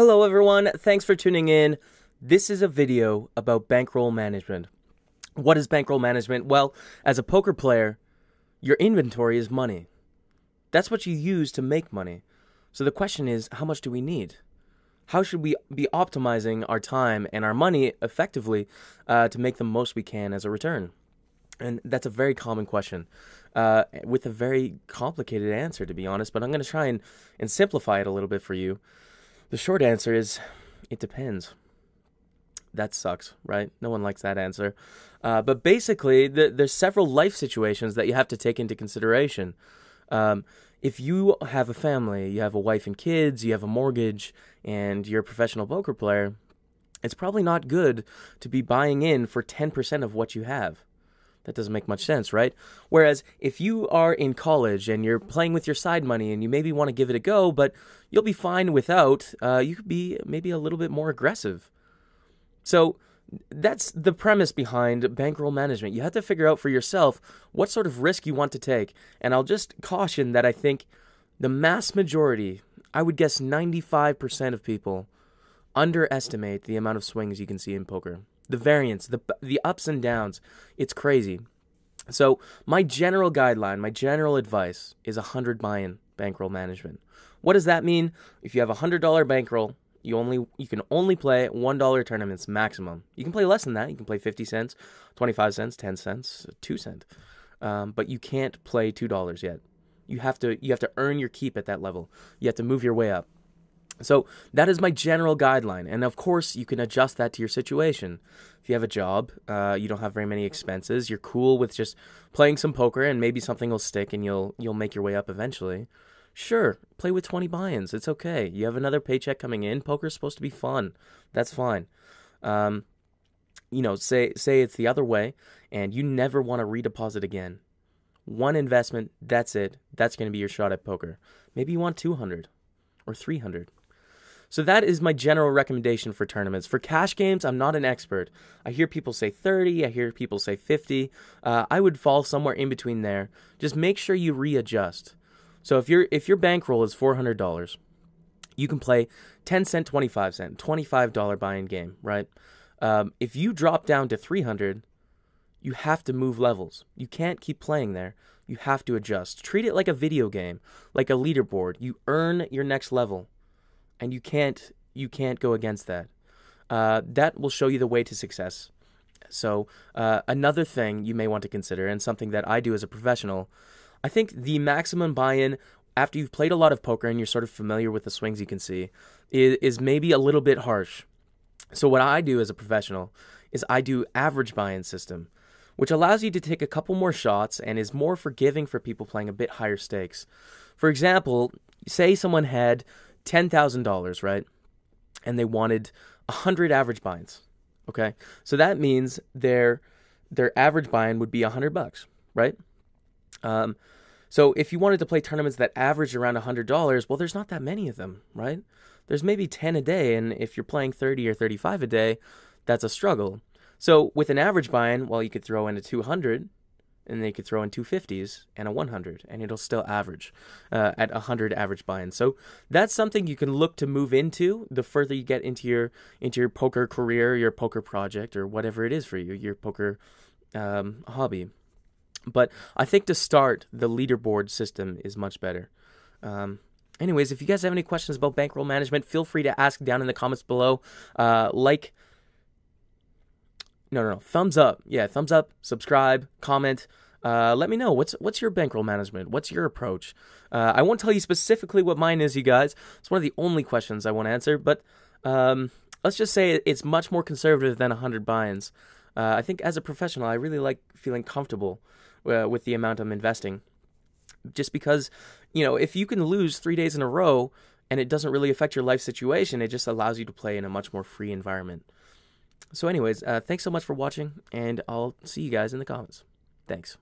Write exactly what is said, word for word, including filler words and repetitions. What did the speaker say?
Hello everyone, thanks for tuning in. This is a video about bankroll management. What is bankroll management? Well, as a poker player, your inventory is money. That's what you use to make money. So the question is, how much do we need? How should we be optimizing our time and our money effectively uh, to make the most we can as a return? And that's a very common question uh, with a very complicated answer, to be honest, but I'm going to try and, and simplify it a little bit for you. The short answer is, it depends. That sucks, right? No one likes that answer. Uh, but basically, the, there's several life situations that you have to take into consideration. Um, if you have a family, you have a wife and kids, you have a mortgage, and you're a professional poker player, it's probably not good to be buying in for ten percent of what you have. That doesn't make much sense, right? Whereas if you are in college and you're playing with your side money and you maybe want to give it a go, but you'll be fine without, uh, you could be maybe a little bit more aggressive. So that's the premise behind bankroll management. You have to figure out for yourself what sort of risk you want to take. And I'll just caution that I think the mass majority, I would guess ninety-five percent of people, underestimate the amount of swings you can see in poker. The variance, the the ups and downs, it's crazy. So my general guideline, my general advice is one hundred buy-in bankroll management. What does that mean? If you have a one hundred dollar bankroll, you only you can only play one dollar tournaments maximum. You can play less than that. You can play fifty cents, twenty-five cents, ten cents, two cents. Um, but you can't play two dollars yet. You have to you have to earn your keep at that level. You have to move your way up. So that is my general guideline, and of course you can adjust that to your situation. If you have a job, uh, you don't have very many expenses, you're cool with just playing some poker and maybe something will stick and you'll you'll make your way up eventually. Sure, play with twenty buy-ins, it's okay. You have another paycheck coming in, poker's supposed to be fun, that's fine. Um, you know, say, say it's the other way and you never want to redeposit again. One investment, that's it, that's going to be your shot at poker. Maybe you want two hundred or three hundred. So that is my general recommendation for tournaments. For cash games, I'm not an expert. I hear people say thirty, I hear people say fifty. Uh, I would fall somewhere in between there. Just make sure you readjust. So if, you're, if your bankroll is four hundred dollars, you can play ten cent, twenty-five cent, twenty-five dollar buy-in game, right? Um, if you drop down to three hundred, you have to move levels. You can't keep playing there. You have to adjust. Treat it like a video game, like a leaderboard. You earn your next level. And you can't you can't go against that. Uh, that will show you the way to success. So uh, another thing you may want to consider, and something that I do as a professional, I think the maximum buy-in after you've played a lot of poker and you're sort of familiar with the swings you can see is, is maybe a little bit harsh. So what I do as a professional is I do average buy-in system, which allows you to take a couple more shots and is more forgiving for people playing a bit higher stakes. For example, say someone had ten thousand dollars, right? And they wanted one hundred average buy-ins, okay? So that means their their average buy-in would be one hundred bucks, right? Um, so if you wanted to play tournaments that average around one hundred dollars, well, there's not that many of them, right? There's maybe ten a day, and if you're playing thirty or thirty-five a day, that's a struggle. So with an average buy-in, well, you could throw in a two hundred, and they could throw in two fifties and a one hundred, and it'll still average uh, at one hundred average buy-in. So that's something you can look to move into the further you get into your into your poker career, your poker project, or whatever it is for you, your poker um, hobby. But I think to start, the leaderboard system is much better. Um, anyways, if you guys have any questions about bankroll management, feel free to ask down in the comments below. Uh, like. No, no, no. Thumbs up. Yeah, thumbs up, subscribe, comment. Uh, let me know. What's what's your bankroll management? What's your approach? Uh, I won't tell you specifically what mine is, you guys. It's one of the only questions I won't answer, but um, let's just say it's much more conservative than one hundred buy-ins. Uh, I think as a professional, I really like feeling comfortable uh, with the amount I'm investing. Just because, you know, if you can lose three days in a row and it doesn't really affect your life situation, it just allows you to play in a much more free environment. So anyways, uh, thanks so much for watching, and I'll see you guys in the comments. Thanks.